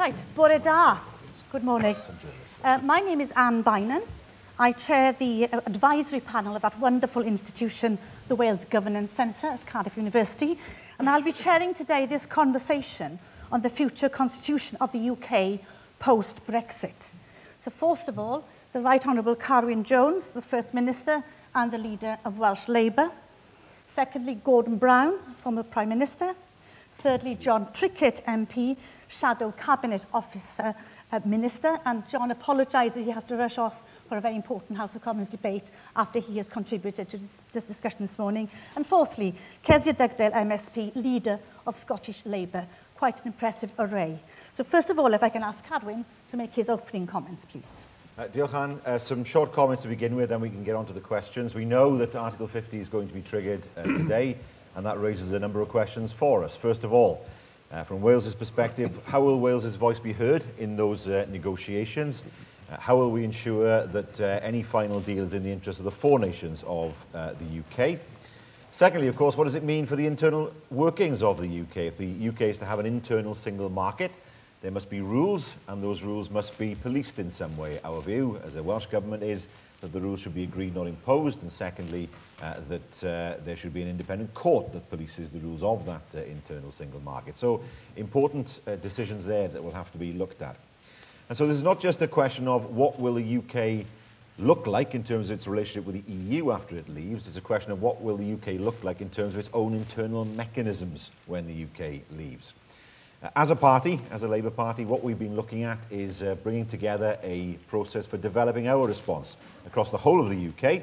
Right, bore da. Good morning. My name is Anne Bynan. I chair the advisory panel of that wonderful institution, the Wales Governance Centre at Cardiff University, and I'll be chairing today this conversation on the future constitution of the UK post-Brexit. So first of all, the Right Honourable Carwyn Jones, the First Minister and the leader of Welsh Labour. Secondly, Gordon Brown, former Prime Minister. Thirdly, John Trickett MP, Shadow Cabinet Officer Minister, and John apologises he has to rush off for a very important House of Commons debate after he has contributed to this discussion this morning. And fourthly, Kezia Dugdale MSP, leader of Scottish Labour. Quite an impressive array. So first of all, if I can ask Carwyn to make his opening comments, please. Diolch Anne. Some short comments to begin with, then we can get on to the questions. We know that Article 50 is going to be triggered today, and that raises a number of questions for us. First of all, from Wales's perspective, how will Wales's voice be heard in those negotiations? How will we ensure that any final deal is in the interest of the four nations of the UK? Secondly, of course, what does it mean for the internal workings of the UK? If the UK is to have an internal single market, there must be rules, and those rules must be policed in some way. Our view as a Welsh Government is that the rules should be agreed, not imposed, and secondly, that there should be an independent court that polices the rules of that internal single market. So important decisions there that will have to be looked at. And so this is not just a question of what will the UK look like in terms of its relationship with the EU after it leaves, it's a question of what will the UK look like in terms of its own internal mechanisms when the UK leaves. As a party, as a Labour Party, what we've been looking at is bringing together a process for developing our response across the whole of the UK,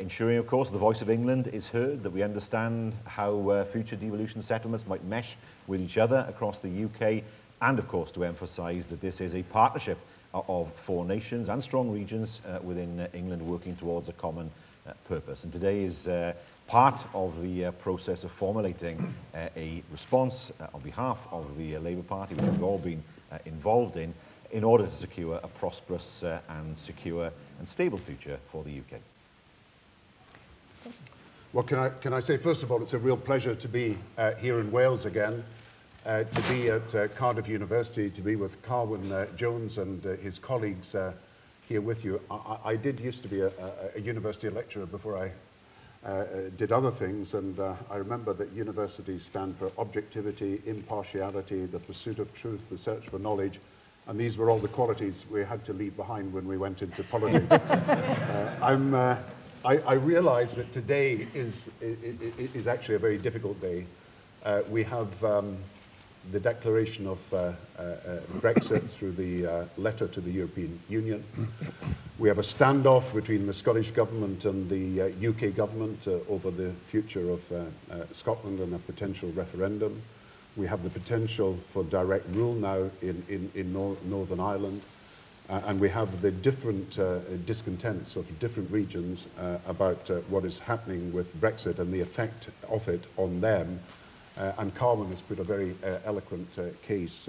ensuring, of course, the voice of England is heard, that we understand how future devolution settlements might mesh with each other across the UK, and of course to emphasise that this is a partnership of four nations and strong regions within England working towards a common purpose. And today is part of the process of formulating a response on behalf of the Labour Party, which we've all been involved in order to secure a prosperous and secure and stable future for the UK. Well, can I say, first of all, it's a real pleasure to be here in Wales again. To be at Cardiff University, to be with Carwyn Jones and his colleagues here with you. I did used to be a university lecturer before I did other things, and I remember that universities stand for objectivity, impartiality, the pursuit of truth, the search for knowledge, and these were all the qualities we had to leave behind when we went into politics. I realise that today is actually a very difficult day. We have the declaration of Brexit through the letter to the European Union. We have a standoff between the Scottish Government and the UK Government over the future of Scotland and a potential referendum. We have the potential for direct rule now in Northern Ireland. And we have the different discontents of different regions about what is happening with Brexit and the effect of it on them. And Carwyn has put a very eloquent case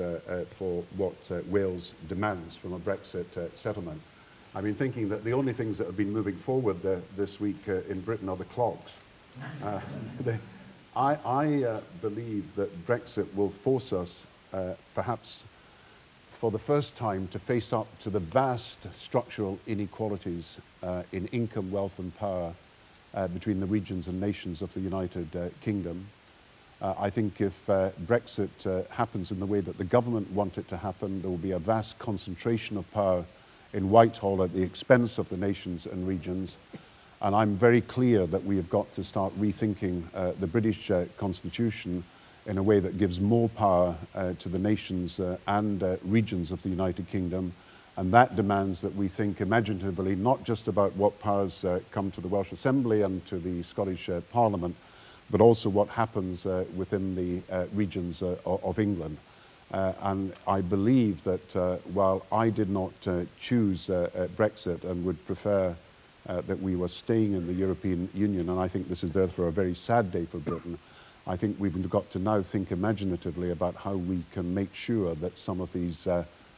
for what Wales demands from a Brexit settlement. I've been thinking that the only things that have been moving forward this week in Britain are the clocks. I believe that Brexit will force us, perhaps for the first time, to face up to the vast structural inequalities in income, wealth and power between the regions and nations of the United Kingdom. I think if Brexit happens in the way that the government want it to happen, there will be a vast concentration of power in Whitehall at the expense of the nations and regions. And I'm very clear that we have got to start rethinking the British constitution in a way that gives more power to the nations and regions of the United Kingdom. And that demands that we think imaginatively, not just about what powers come to the Welsh Assembly and to the Scottish Parliament, but also what happens within the regions of England. And I believe that while I did not choose Brexit and would prefer that we were staying in the European Union, and I think this is therefore a very sad day for Britain, I think we've got to now think imaginatively about how we can make sure that some of these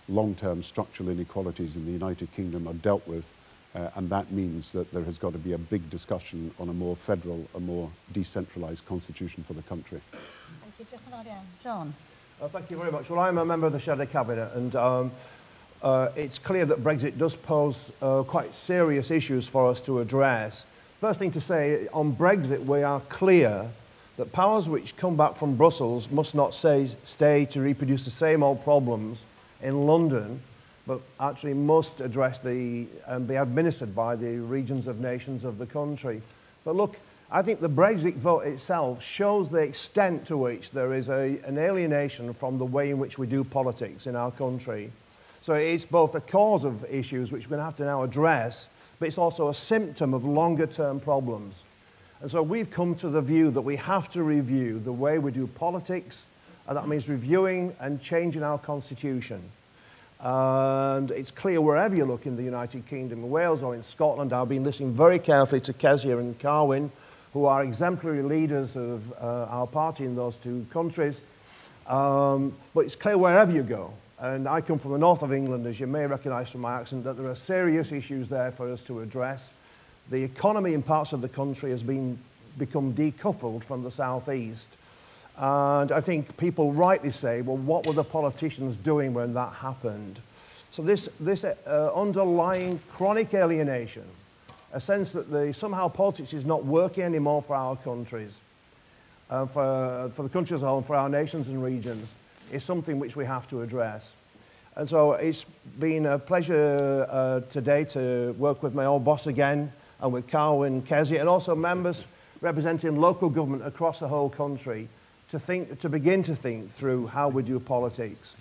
long-term structural inequalities in the United Kingdom are dealt with. And that means that there has got to be a big discussion on a more federal, a more decentralised constitution for the country. Thank you, John. Thank you very much. Well, I'm a member of the Shadow Cabinet, and it's clear that Brexit does pose quite serious issues for us to address. First thing to say, on Brexit, we are clear that powers which come back from Brussels must not stay to reproduce the same old problems in London, but actually must address the and be administered by the regions of nations of the country. But look, I think the Brexit vote itself shows the extent to which there is an alienation from the way in which we do politics in our country. So it's both a cause of issues which we're going to have to now address, but it's also a symptom of longer term problems. And so we've come to the view that we have to review the way we do politics, and that means reviewing and changing our constitution. And it's clear wherever you look in the United Kingdom, in Wales or in Scotland, I've been listening very carefully to Kezia and Carwyn, who are exemplary leaders of our party in those two countries. But it's clear wherever you go, and I come from the north of England, as you may recognise from my accent, that there are serious issues there for us to address. The economy in parts of the country has become decoupled from the southeast. And I think people rightly say, well, what were the politicians doing when that happened? So this underlying chronic alienation, a sense that somehow politics is not working anymore for our countries, for the country as a whole, for our nations and regions, is something which we have to address. And so it's been a pleasure today to work with my old boss again, and with Carwyn, Kezia, and also members representing local government across the whole country, to begin to think through how we do politics.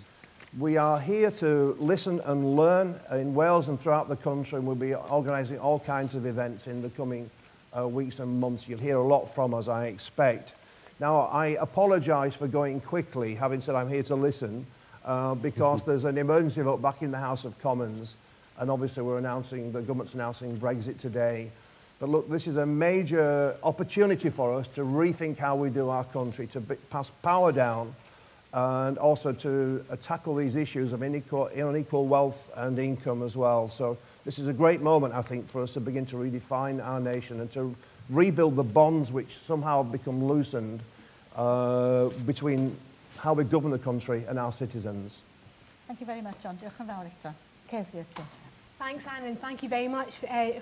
We are here to listen and learn in Wales and throughout the country, and we'll be organising all kinds of events in the coming weeks and months. You'll hear a lot from us, I expect. Now, I apologise for going quickly, having said I'm here to listen, because there's an emergency vote back in the House of Commons, and obviously the government's announcing Brexit today. But look, this is a major opportunity for us to rethink how we do our country, to pass power down, and also to tackle these issues of unequal wealth and income as well. So this is a great moment, I think, for us to begin to redefine our nation and to rebuild the bonds which somehow have become loosened between how we govern the country and our citizens. Thank you very much, John. Diolch yn fawr eto. Kezia, ti. Thanks, Anne, and thank you very much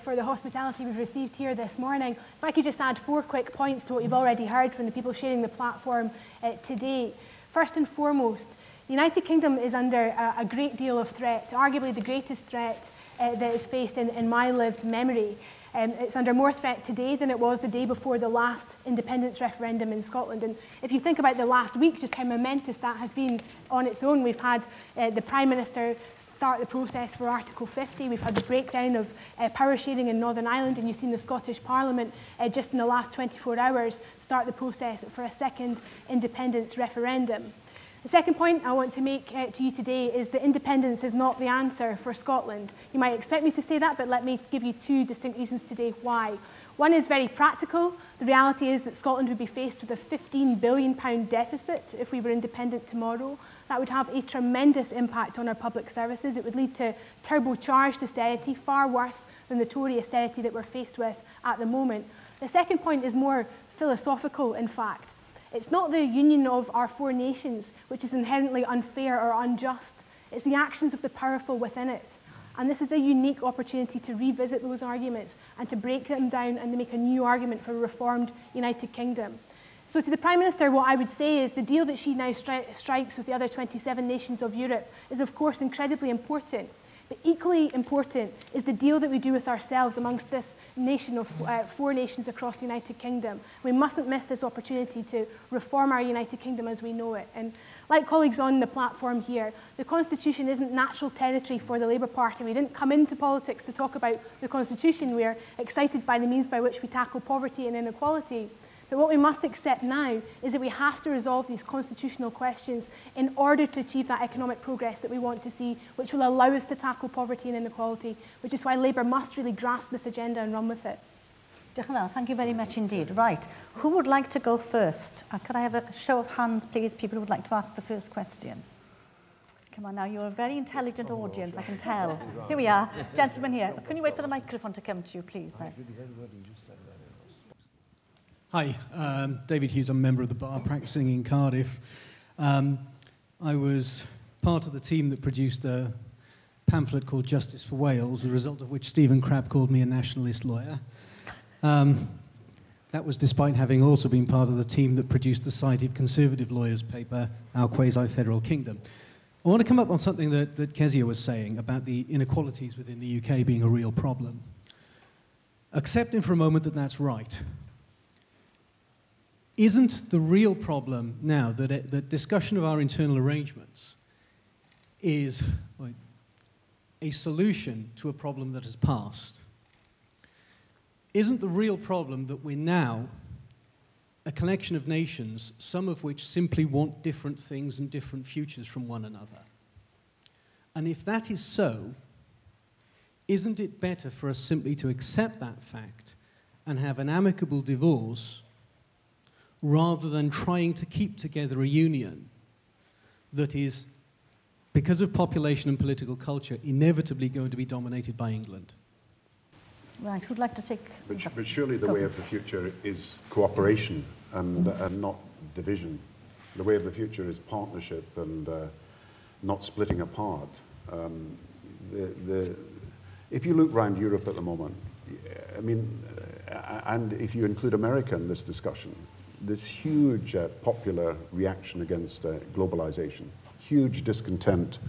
for the hospitality we've received here this morning. If I could just add four quick points to what you've already heard from the people sharing the platform today. First and foremost, the United Kingdom is under a great deal of threat, arguably the greatest threat that is faced in my lived memory. It's under more threat today than it was the day before the last independence referendum in Scotland. And if you think about the last week, just how momentous that has been on its own. We've had the Prime Minister start the process for Article 50. We've had the breakdown of power sharing in Northern Ireland, and you've seen the Scottish Parliament just in the last 24 hours start the process for a second independence referendum. The second point I want to make to you today is that independence is not the answer for Scotland. You might expect me to say that, but let me give you two distinct reasons today why. One is very practical. The reality is that Scotland would be faced with a £15 billion deficit if we were independent tomorrow. That would have a tremendous impact on our public services. It would lead to turbocharged austerity, far worse than the Tory austerity that we're faced with at the moment. The second point is more philosophical, in fact. It's not the union of our four nations which is inherently unfair or unjust. It's the actions of the powerful within it. And this is a unique opportunity to revisit those arguments and to break them down and to make a new argument for a reformed United Kingdom. So to the Prime Minister, what I would say is the deal that she now strikes with the other 27 nations of Europe is, of course, incredibly important. But equally important is the deal that we do with ourselves amongst this nation of four nations across the United Kingdom. We mustn't miss this opportunity to reform our United Kingdom as we know it. And like colleagues on the platform here, the Constitution isn't natural territory for the Labour Party. We didn't come into politics to talk about the Constitution. We're excited by the means by which we tackle poverty and inequality. But what we must accept now is that we have to resolve these constitutional questions in order to achieve that economic progress that we want to see, which will allow us to tackle poverty and inequality, which is why Labour must really grasp this agenda and run with it. Thank you very much indeed. Right, who would like to go first? Could I have a show of hands, please, people who would like to ask the first question? Come on now, you're a very intelligent audience, I can tell. Here we are, gentlemen here. Can you wait for the microphone to come to you, please, then? Hi, David Hughes, I'm a member of the bar practising in Cardiff. I was part of the team that produced a pamphlet called Justice for Wales, the result of which Stephen Crabb called me a nationalist lawyer. That was despite having also been part of the team that produced the Society of Conservative Lawyers paper, Our Quasi-Federal Kingdom. I want to come up on something that Kezia was saying about the inequalities within the UK being a real problem. Accepting for a moment that that's right. Isn't the real problem now that the discussion of our internal arrangements is a solution to a problem that has passed? Isn't the real problem that we're now a collection of nations, some of which simply want different things and different futures from one another? And if that is so, isn't it better for us simply to accept that fact and have an amicable divorce rather than trying to keep together a union that is, because of population and political culture, inevitably going to be dominated by England? Right, who'd like to take... But surely the way of the future is cooperation and not division. The way of the future is partnership and not splitting apart. If you look around Europe at the moment, I mean, and if you include America in this discussion, this huge popular reaction against globalization, huge discontent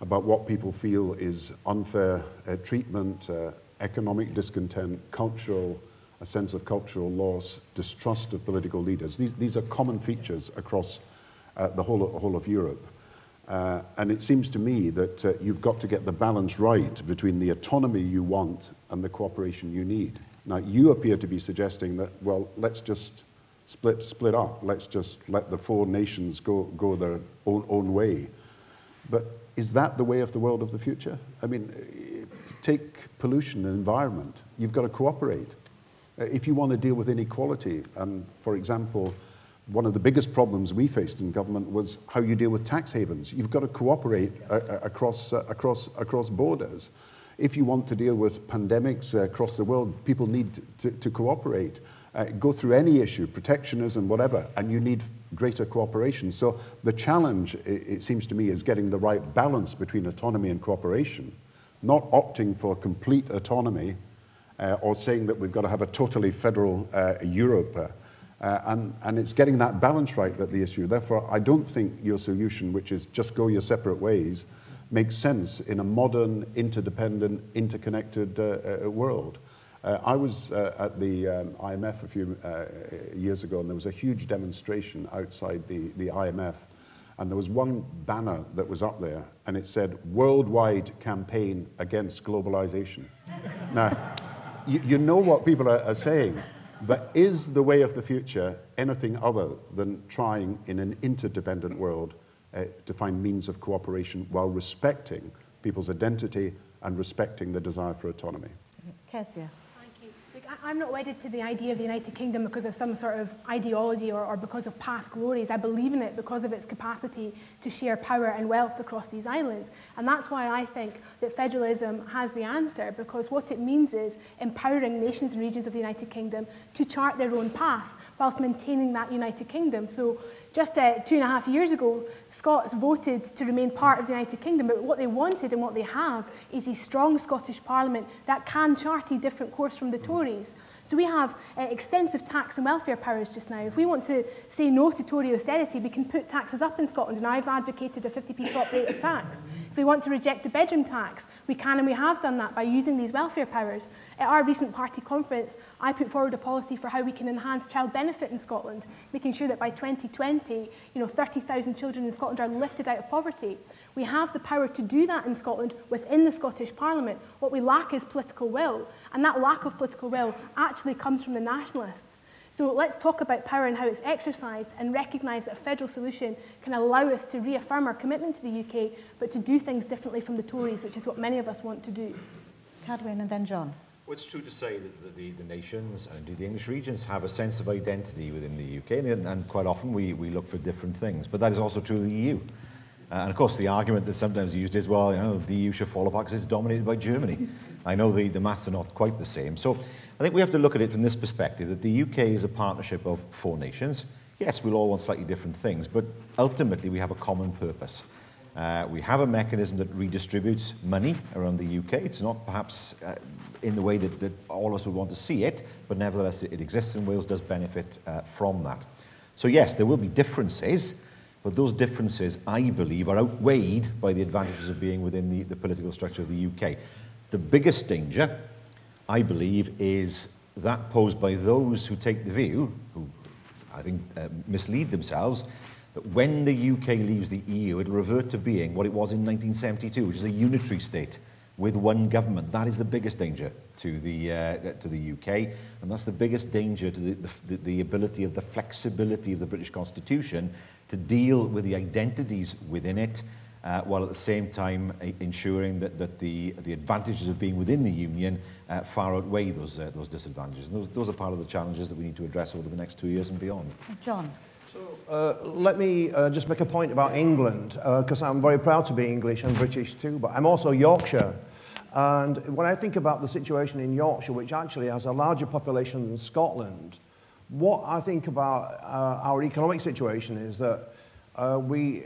about what people feel is unfair treatment, economic discontent, a sense of cultural loss, distrust of political leaders. These are common features across the whole of Europe. And it seems to me that you've got to get the balance right between the autonomy you want and the cooperation you need. Now, you appear to be suggesting that, well, let's just split up. Let's just let the four nations go their own way. But is that the way of the world of the future? I mean, take pollution and environment. You've got to cooperate. If you want to deal with inequality, for example, one of the biggest problems we faced in government was how you deal with tax havens. You've got to cooperate across borders. If you want to deal with pandemics across the world, people need to cooperate. Go through any issue, protectionism, whatever, and you need greater cooperation. So the challenge, it seems to me, is getting the right balance between autonomy and cooperation, not opting for complete autonomy or saying that we've got to have a totally federal Europe. And it's getting that balance right that the issue. Therefore, I don't think your solution, which is just go your separate ways, makes sense in a modern, interdependent, interconnected world. I was at the IMF a few years ago, and there was a huge demonstration outside the IMF. And there was one banner that was up there, and it said, worldwide campaign against globalization. Now, you know what people are saying, but is the way of the future anything other than trying in an interdependent world to find means of cooperation while respecting people's identity and respecting the desire for autonomy? Kezia. Thank you. Look, I'm not wedded to the idea of the United Kingdom because of some sort of ideology or because of past glories. I believe in it because of its capacity to share power and wealth across these islands. And that's why I think that federalism has the answer, because what it means is empowering nations and regions of the United Kingdom to chart their own path whilst maintaining that United Kingdom. So just 2.5 years ago, Scots voted to remain part of the United Kingdom, but what they wanted and what they have is a strong Scottish Parliament that can chart a different course from the Tories. So we have extensive tax and welfare powers just now. If we want to say no to Tory austerity, we can put taxes up in Scotland, and I've advocated a 50p top rate of tax. If we want to reject the bedroom tax, we can, and we have done that by using these welfare powers. At our recent party conference, I put forward a policy for how we can enhance child benefit in Scotland, making sure that by 2020, 30,000 children in Scotland are lifted out of poverty. We have the power to do that in Scotland within the Scottish Parliament. What we lack is political will, and that lack of political will actually comes from the nationalists. So let's talk about power and how it's exercised and recognise that a federal solution can allow us to reaffirm our commitment to the UK, but to do things differently from the Tories, which is what many of us want to do. Carwyn and then John. Well, it's true to say that the nations and indeed the English regions have a sense of identity within the UK, and quite often we look for different things, but that is also true of the EU. And of course, the argument that's sometimes used is, well, the EU should fall apart because it's dominated by Germany. I know the maths are not quite the same. So I think we have to look at it from this perspective, that the UK is a partnership of four nations. yes, we'll all want slightly different things, but ultimately we have a common purpose. We have a mechanism that redistributes money around the UK. It's not perhaps in the way that all of us would want to see it, but nevertheless it exists, and Wales does benefit from that. So yes, there will be differences, but those differences, I believe, are outweighed by the advantages of being within the political structure of the UK. The biggest danger, I believe, is that posed by those who take the view, who I think mislead themselves, that when the UK leaves the EU, it'll revert to being what it was in 1972, which is a unitary state with one government. That is the biggest danger to the UK, and that's the biggest danger to the ability of the flexibility of the British Constitution to deal with the identities within it, while at the same time ensuring that the advantages of being within the Union far outweigh those disadvantages. And those are part of the challenges that we need to address over the next 2 years and beyond. John. Let me just make a point about England, because I'm very proud to be English and British too, but I'm also Yorkshire. And when I think about the situation in Yorkshire, which actually has a larger population than Scotland, what I think about our economic situation is that we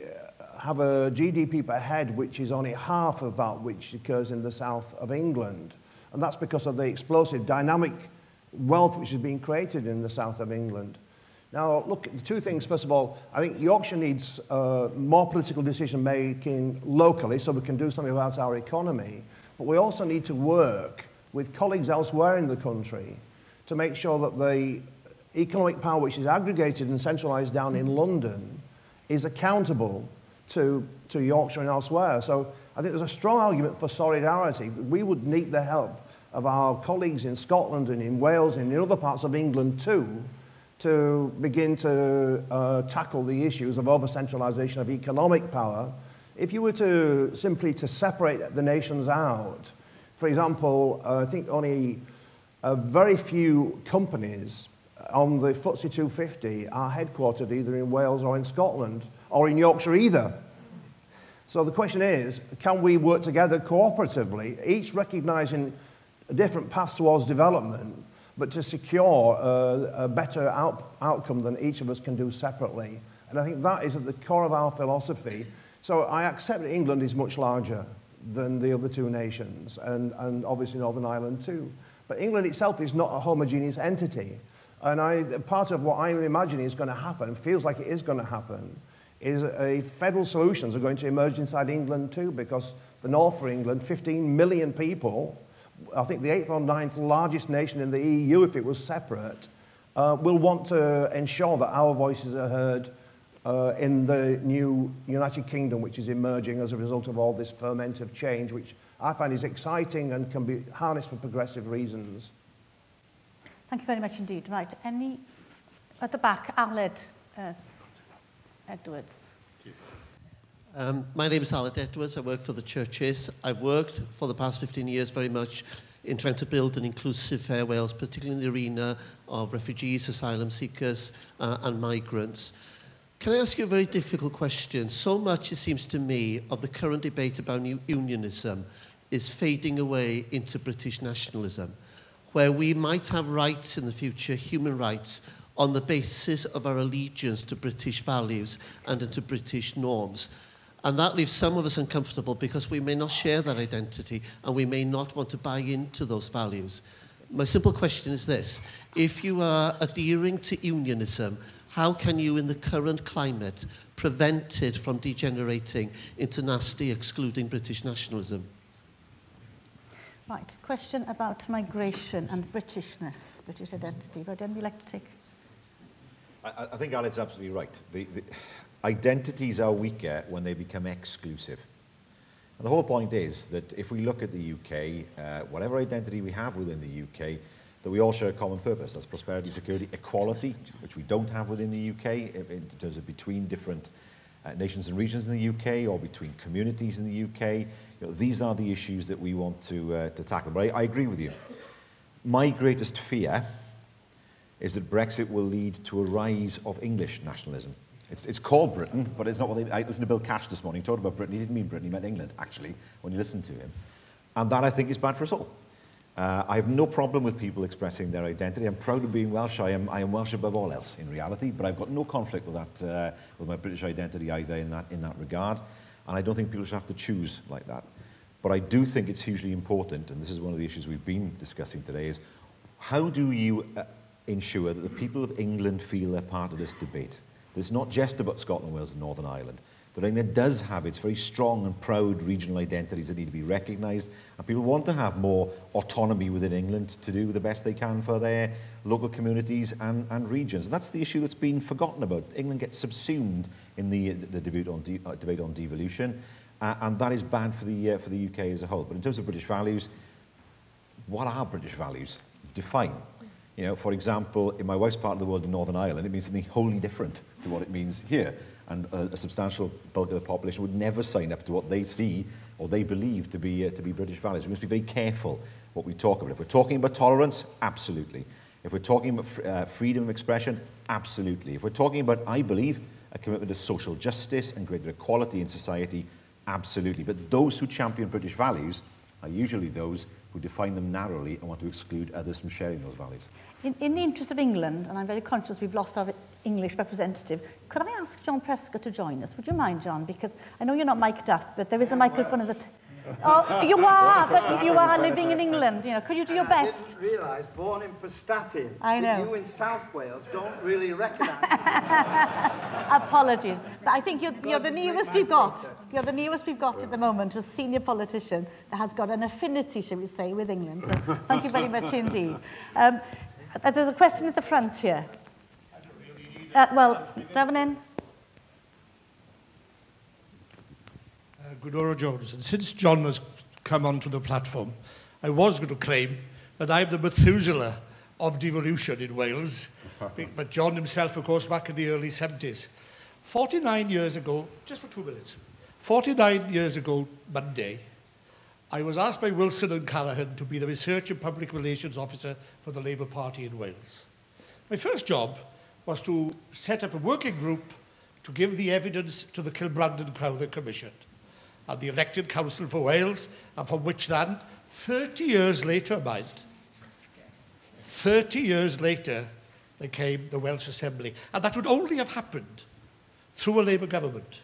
have a GDP per head which is only half of that which occurs in the south of England. And that's because of the explosive dynamic wealth which is being created in the south of England. Now, look, two things. First of all, I think Yorkshire needs more political decision-making locally so we can do something about our economy. But we also need to work with colleagues elsewhere in the country to make sure that the economic power which is aggregated and centralised down in London is accountable to Yorkshire and elsewhere. So I think there's a strong argument for solidarity. We would need the help of our colleagues in Scotland and in Wales and in other parts of England too, to begin to tackle the issues of over-centralisation of economic power. If you were to simply to separate the nations out, for example, I think only very few companies on the FTSE 250 are headquartered either in Wales or in Scotland, or in Yorkshire either. So the question is, can we work together cooperatively, each recognising different paths towards development, but to secure a better outcome than each of us can do separately. And I think that is at the core of our philosophy. So I accept that England is much larger than the other two nations, and obviously Northern Ireland too. But England itself is not a homogeneous entity. And part of what I'm imagining is going to happen, feels like it is going to happen, is federal solutions are going to emerge inside England too, because the north of England, 15 million people, I think the 8th or 9th largest nation in the EU, if it was separate, will want to ensure that our voices are heard in the new United Kingdom, which is emerging as a result of all this ferment of change, which I find is exciting and can be harnessed for progressive reasons. Thank you very much indeed. Right, any at the back, Alan Edwards. My name is Alan Edwards. I work for the churches. I've worked for the past 15 years very much in trying to build an inclusive Fair Wales, particularly in the arena of refugees, asylum seekers and migrants. Can I ask you a very difficult question? So much, it seems to me, of the current debate about new unionism is fading away into British nationalism, where we might have rights in the future, human rights, on the basis of our allegiance to British values and to British norms. And that leaves some of us uncomfortable because we may not share that identity and we may not want to buy into those values. My simple question is this: if you are adhering to unionism, how can you, in the current climate, prevent it from degenerating into nasty, excluding British nationalism? Right, question about migration and Britishness, British identity. Would anybody like to take? I think Alan's absolutely right. The identities are weaker when they become exclusive. And the whole point is that if we look at the UK, whatever identity we have within the UK, that we all share a common purpose. That's prosperity, security, equality, which we don't have within the UK in terms of between different nations and regions in the UK or between communities in the UK. You know, these are the issues that we want to tackle. But I agree with you. My greatest fear is that Brexit will lead to a rise of English nationalism. It's called Britain, but it's not what I listened to Bill Cash this morning. He talked about Britain. He didn't mean Britain. He meant England, actually, when you listen to him. And that, I think, is bad for us all. I have no problem with people expressing their identity. I'm proud of being Welsh. I am Welsh above all else in reality, but I've got no conflict with that, with my British identity either in that regard. And I don't think people should have to choose like that. But I do think it's hugely important, and this is one of the issues we've been discussing today, is how do you ensure that the people of England feel they're part of this debate? That it's not just about Scotland, Wales and Northern Ireland. That England does have its very strong and proud regional identities that need to be recognised, and people want to have more autonomy within England to do the best they can for their local communities and regions. And that's the issue that's been forgotten about. England gets subsumed in the debate on devolution, and that is bad for the UK as a whole. But in terms of British values, what are British values? Define. You know, for example, in my wife's part of the world in Northern Ireland, it means something wholly different to what it means here. And a substantial bulk of the population would never sign up to what they see or they believe to be British values. We must be very careful what we talk about. If we're talking about tolerance, absolutely. If we're talking about freedom of expression, absolutely. If we're talking about, I believe, a commitment to social justice and greater equality in society, absolutely. But those who champion British values are usually those who define them narrowly and want to exclude others from sharing those values. In the interest of England, and I'm very conscious we've lost our English representative, could I ask John Prescott to join us? Would you mind, John? Because I know you're not mic'd up, but there is a microphone at the... Oh, you are, but you are living in England. You know, could you do your best? I didn't realise, born in Prestatyn, I know. That you in South Wales don't really recognise apologies. But I think you're the nearest we've got. You're the nearest we've got at the moment to a senior politician that has got an affinity, shall we say, with England. So thank you very much indeed. There's a question at the front here. Well, Davon. Gladys Jones, and since John has come onto the platform, I was going to claim that I'm the Methuselah of devolution in Wales, but John himself, of course, back in the early 70s. 49 years ago, just for 2 minutes, 49 years ago Monday, I was asked by Wilson and Callaghan to be the Research and Public Relations Officer for the Labour Party in Wales. My first job was to set up a working group to give the evidence to the Kilbrandon Commission and the elected council for Wales, and from which then, 30 years later, mind, 30 years later, there came the Welsh Assembly. And that would only have happened through a Labour government.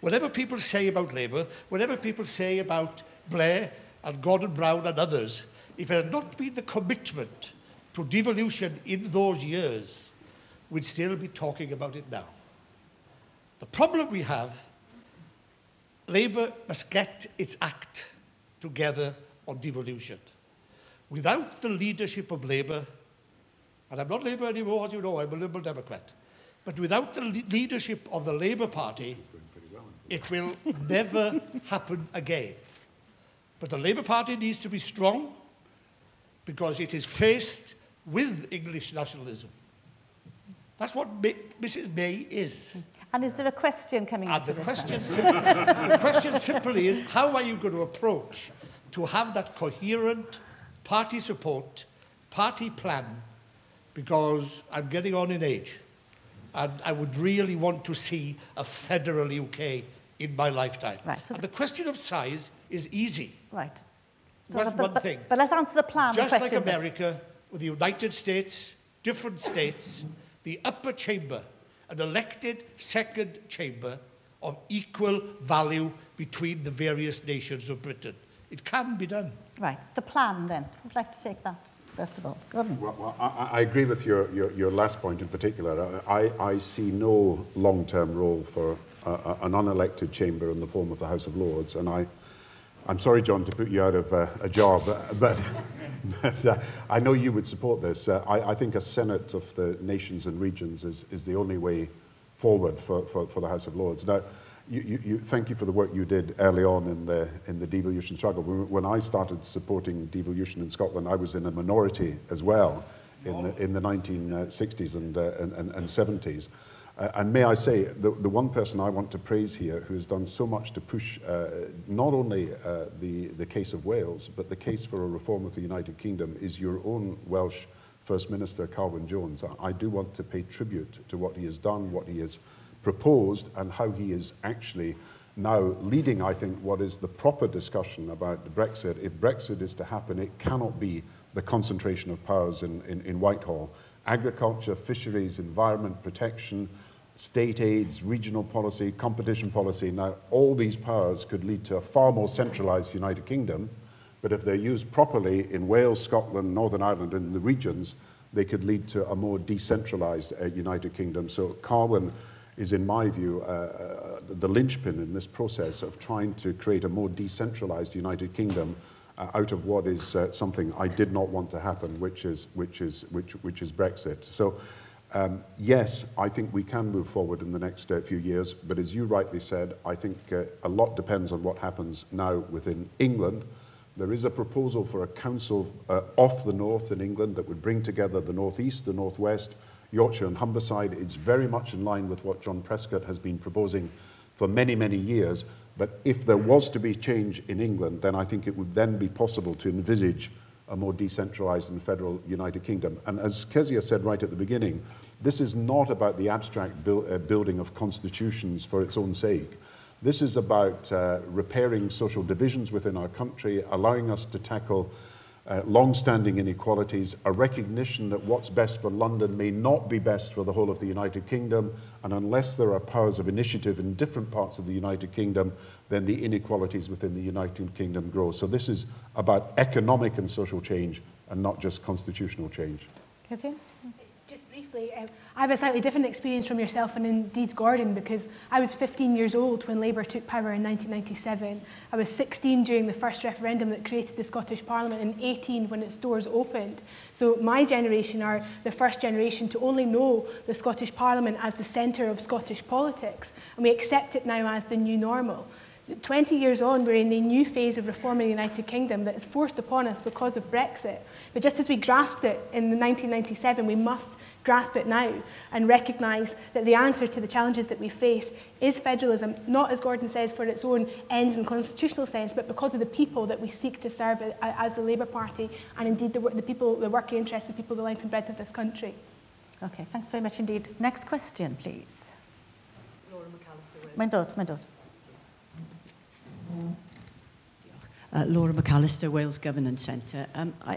Whatever people say about Labour, whatever people say about Blair and Gordon Brown and others, if it had not been the commitment to devolution in those years, we'd still be talking about it now. The problem we have, Labour must get its act together on devolution. Without the leadership of Labour, and I'm not Labour anymore, as you know, I'm a Liberal Democrat, but without the leadership of the Labour Party, it will never happen again. But the Labour Party needs to be strong because it is faced with English nationalism. That's what Mrs May is. And is there a question coming up? The question simply is, how are you going to approach to have that coherent party support, party plan? Because I'm getting on in age, and I would really want to see a federal UK in my lifetime. Right, so and the question of size is easy. Right. So one thing. But let's answer the plan. Just like America, with the United States, different states, the upper chamber, an elected second chamber of equal value between the various nations of Britain. It can be done. Right. The plan, then. I'd like to take that, first of all. Gordon. Well, I agree with your last point in particular. I see no long-term role for an unelected chamber in the form of the House of Lords, and I'm sorry, John, to put you out of a job, but I know you would support this. I think a Senate of the nations and regions is the only way forward for the House of Lords. Now, thank you for the work you did early on in the devolution struggle. When I started supporting devolution in Scotland, I was in a minority as well in the 1960s and 70s. And may I say, the one person I want to praise here who has done so much to push not only the case of Wales, but the case for a reform of the United Kingdom is your own Welsh First Minister, Carwyn Jones. I do want to pay tribute to what he has done, what he has proposed, and how he is actually now leading, I think, what is the proper discussion about Brexit. If Brexit is to happen, it cannot be the concentration of powers in Whitehall. Agriculture, fisheries, environment protection, state aids, regional policy, competition policy. Now, all these powers could lead to a far more centralised United Kingdom, but if they're used properly in Wales, Scotland, Northern Ireland and the regions, they could lead to a more decentralised United Kingdom. So Carwyn is, in my view, the linchpin in this process of trying to create a more decentralised United Kingdom out of what is something I did not want to happen, which is Brexit. So, yes, I think we can move forward in the next few years, but as you rightly said, I think a lot depends on what happens now within England. There is a proposal for a council off the north in England that would bring together the northeast, the northwest, Yorkshire and Humberside. It's very much in line with what John Prescott has been proposing for many, many years. But if there was to be change in England, then I think it would then be possible to envisage a more decentralised and federal United Kingdom. And as Kezia said right at the beginning, this is not about the abstract building of constitutions for its own sake. This is about repairing social divisions within our country, allowing us to tackle long-standing inequalities, a recognition that what's best for London may not be best for the whole of the United Kingdom, and unless there are powers of initiative in different parts of the United Kingdom, then the inequalities within the United Kingdom grow. So this is about economic and social change and not just constitutional change. Kezia? Just briefly, I have a slightly different experience from yourself and indeed Gordon, because I was 15 years old when Labour took power in 1997. I was 16 during the first referendum that created the Scottish Parliament and 18 when its doors opened. So my generation are the first generation to only know the Scottish Parliament as the centre of Scottish politics, and we accept it now as the new normal. 20 years on, we're in a new phase of reforming the United Kingdom that is forced upon us because of Brexit. But just as we grasped it in 1997, we must grasp it now and recognise that the answer to the challenges that we face is federalism, not, as Gordon says, for its own ends and constitutional sense, but because of the people that we seek to serve as the Labour Party and indeed the people, the working interests of people, the length and breadth of this country. Okay, thanks very much indeed. Next question, please. Laura McAllister. My daughter. Laura McAllister, Wales Governance Centre.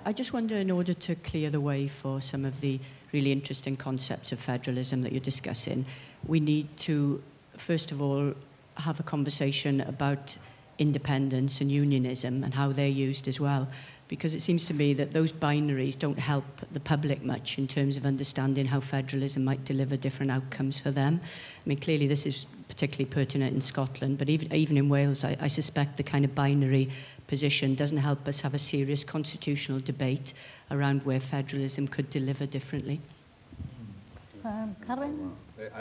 I just wonder, in order to clear the way for some of the really interesting concepts of federalism that you're discussing, we need to, first of all, have a conversation about independence and unionism and how they're used as well, because it seems to me that those binaries don't help the public much in terms of understanding how federalism might deliver different outcomes for them. I mean, clearly this is particularly pertinent in Scotland, but even in Wales, I suspect the kind of binary position doesn't help us have a serious constitutional debate around where federalism could deliver differently. Carwyn?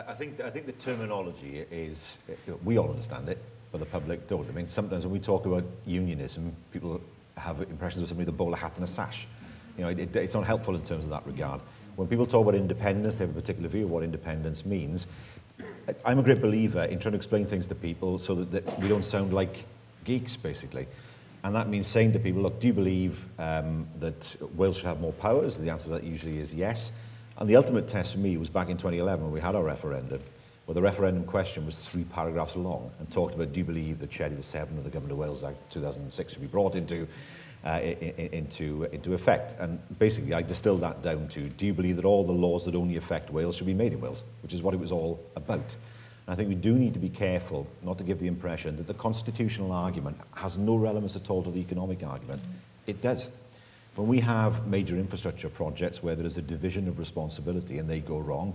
I think the terminology is, we all understand it, but the public don't. I mean, sometimes when we talk about unionism, people have impressions of somebody with a bowler hat and a sash. You know, it's not helpful in terms of that regard. When people talk about independence, they have a particular view of what independence means. I'm a great believer in trying to explain things to people so that we don't sound like geeks, basically. And that means saying to people, look, do you believe that Wales should have more powers? The answer to that usually is yes. And the ultimate test for me was back in 2011 when we had our referendum, where the referendum question was 3 paragraphs long and talked about, do you believe that Schedule 7 of the Government of Wales Act 2006 should be brought into effect? And basically I distilled that down to, do you believe that all the laws that only affect Wales should be made in Wales, which is what it was all about. And I think we do need to be careful not to give the impression that the constitutional argument has no relevance at all to the economic argument. It does. When we have major infrastructure projects where there is a division of responsibility and they go wrong,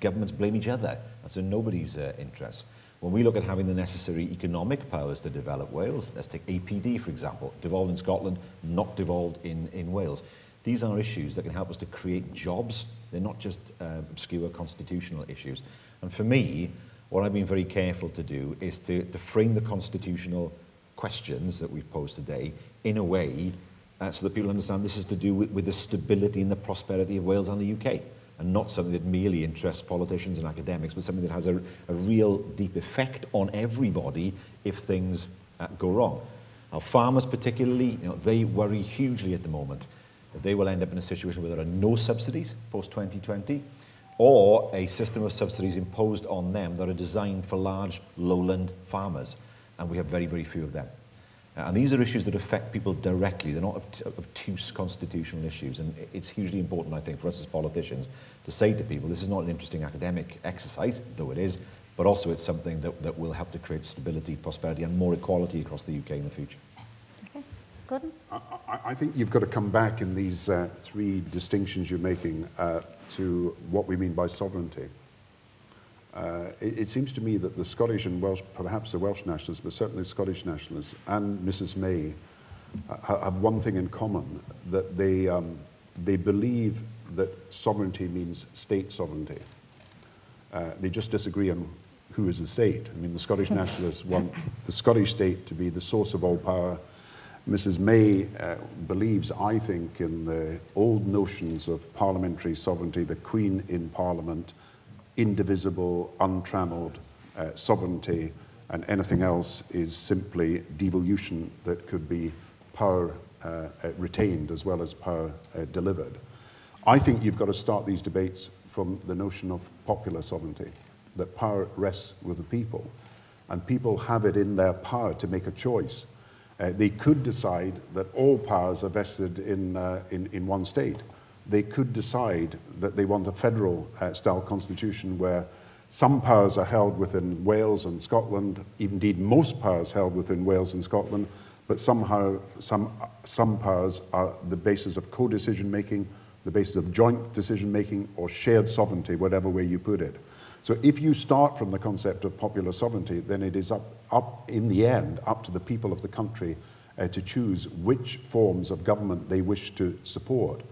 governments blame each other. That's in nobody's interest. When we look at having the necessary economic powers to develop Wales, let's take APD, for example, devolved in Scotland, not devolved in Wales. These are issues that can help us to create jobs. They're not just obscure constitutional issues. And for me, what I've been very careful to do is to frame the constitutional questions that we've posed today in a way so that people understand this is to do with the stability and the prosperity of Wales and the UK, and not something that merely interests politicians and academics, but something that has a real deep effect on everybody if things go wrong. Now, farmers particularly, you know, they worry hugely at the moment that they will end up in a situation where there are no subsidies post-2020, or a system of subsidies imposed on them that are designed for large lowland farmers, and we have very, very few of them. And these are issues that affect people directly. They're not obtuse constitutional issues, and it's hugely important, I think, for us as politicians to say to people, this is not an interesting academic exercise, though it is, but also it's something that will help to create stability, prosperity, and more equality across the UK in the future. Okay, Gordon? I think you've got to come back in these three distinctions you're making to what we mean by sovereignty. It seems to me that the Scottish and Welsh, perhaps the Welsh nationalists, but certainly the Scottish nationalists and Mrs May have one thing in common, that they believe that sovereignty means state sovereignty. They just disagree on who is the state. I mean, the Scottish nationalists want the Scottish state to be the source of all power. Mrs May believes, I think, in the old notions of parliamentary sovereignty, the Queen in Parliament, indivisible, untrammeled sovereignty, and anything else is simply devolution that could be power retained as well as power delivered. I think you've got to start these debates from the notion of popular sovereignty, that power rests with the people, and people have it in their power to make a choice. They could decide that all powers are vested in one state. They could decide that they want a federal-style constitution where some powers are held within Wales and Scotland, indeed most powers held within Wales and Scotland, but somehow some powers are the basis of co-decision-making, the basis of joint decision-making, or shared sovereignty, whatever way you put it. So if you start from the concept of popular sovereignty, then it is up to the people of the country to choose which forms of government they wish to support.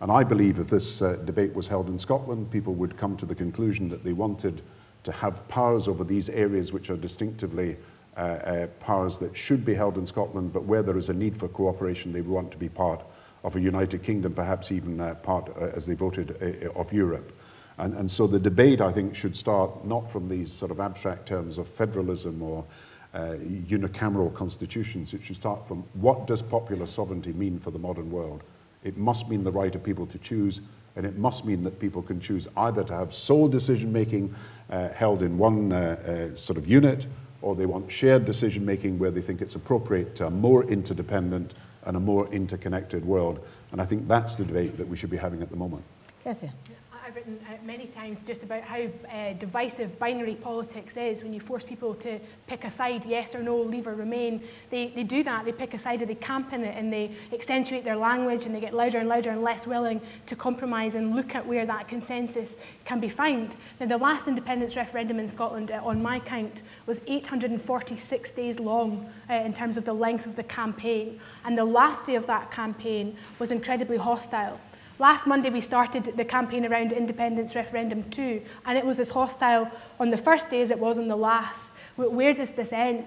And I believe if this debate was held in Scotland, people would come to the conclusion that they wanted to have powers over these areas which are distinctively powers that should be held in Scotland, but where there is a need for cooperation, they would want to be part of a United Kingdom, perhaps even part, as they voted, of Europe. And so the debate, I think, should start not from these sort of abstract terms of federalism or unicameral constitutions. It should start from, what does popular sovereignty mean for the modern world? It must mean the right of people to choose, and it must mean that people can choose either to have sole decision-making held in one sort of unit, or they want shared decision-making where they think it's appropriate to a more interdependent and a more interconnected world. And I think that's the debate that we should be having at the moment. Yes, yeah. I've written many times just about how divisive binary politics is. When you force people to pick a side, yes or no, leave or remain, they do that. They pick a side and they camp in it, and they accentuate their language, and they get louder and louder and less willing to compromise and look at where that consensus can be found. Now, the last independence referendum in Scotland, on my count, was 846 days long in terms of the length of the campaign. And the last day of that campaign was incredibly hostile. Last Monday we started the campaign around Independence Referendum 2, and it was as hostile on the first day as it was on the last. Where does this end?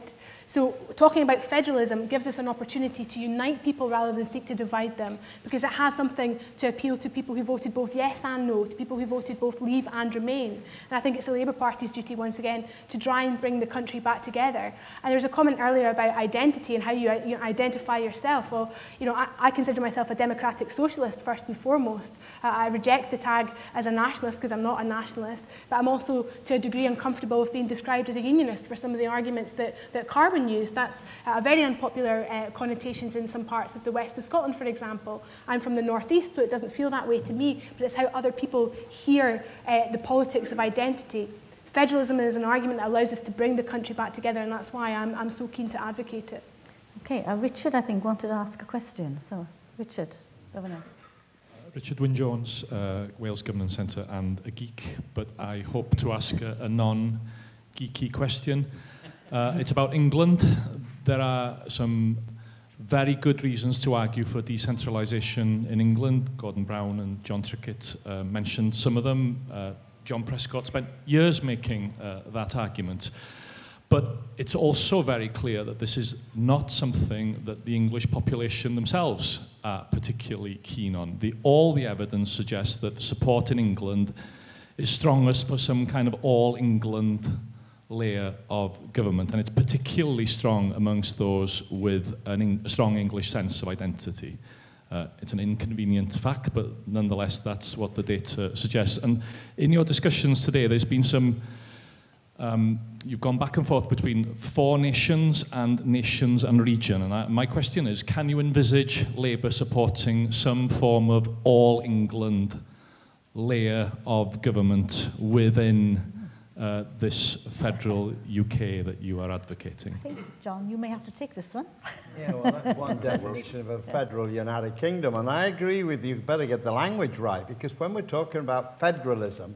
So talking about federalism gives us an opportunity to unite people rather than seek to divide them, because it has something to appeal to people who voted both yes and no, to people who voted both leave and remain. And I think it's the Labour Party's duty, once again, to try and bring the country back together. And there was a comment earlier about identity and how you identify yourself. Well, you know, I consider myself a democratic socialist first and foremost. I reject the tag as a nationalist because I'm not a nationalist, but I'm also to a degree uncomfortable with being described as a unionist for some of the arguments that Carwyn used. That's very unpopular connotations in some parts of the west of Scotland, for example. I'm from the northeast, so it doesn't feel that way to me, but it's how other people hear the politics of identity. Federalism is an argument that allows us to bring the country back together, and that's why I'm so keen to advocate it. Okay, Richard, I think, wanted to ask a question. So, Richard, Governor. Richard Wyn Jones, Wales Governance Centre, and a geek, but I hope to ask a non-geeky question. It's about England. There are some very good reasons to argue for decentralisation in England. Gordon Brown and John Trickett mentioned some of them. John Prescott spent years making that argument. But it's also very clear that this is not something that the English population themselves are particularly keen on. All the evidence suggests that the support in England is strongest for some kind of all-England layer of government, and it's particularly strong amongst those with a strong English sense of identity. It's an inconvenient fact, but nonetheless, that's what the data suggests. And in your discussions today, there's been some... you've gone back and forth between four nations and region. And my question is, can you envisage Labour supporting some form of all-England layer of government within this federal UK that you are advocating? I think, John, you may have to take this one. Yeah, well, that's one definition of a federal United Kingdom, and I agree with you, better get the language right, because when we're talking about federalism,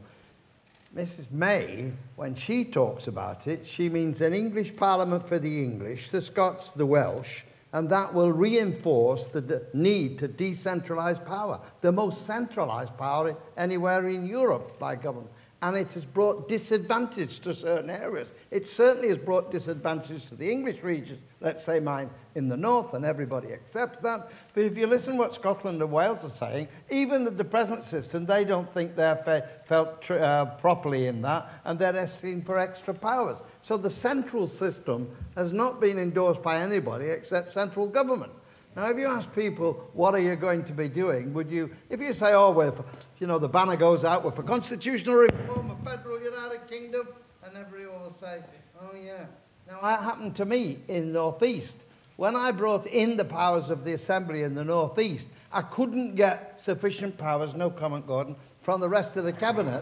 Mrs May, when she talks about it, she means an English Parliament for the English, the Scots, the Welsh, and that will reinforce the need to decentralise power, the most centralised power anywhere in Europe by government. And it has brought disadvantage to certain areas. It certainly has brought disadvantage to the English regions, let's say mine in the north, and everybody accepts that. But if you listen to what Scotland and Wales are saying, even at the present system, they don't think they're felt properly in that, and they're asking for extra powers. So the central system has not been endorsed by anybody except central government. Now, if you ask people, what are you going to be doing, would you, if you say, oh, we're, you know, the banner goes out, we're for constitutional reform, a federal United Kingdom, and everyone will say, oh, yeah. Now, that happened to me in North East. When I brought in the powers of the Assembly in the North East, I couldn't get sufficient powers, no comment, Gordon, from the rest of the Cabinet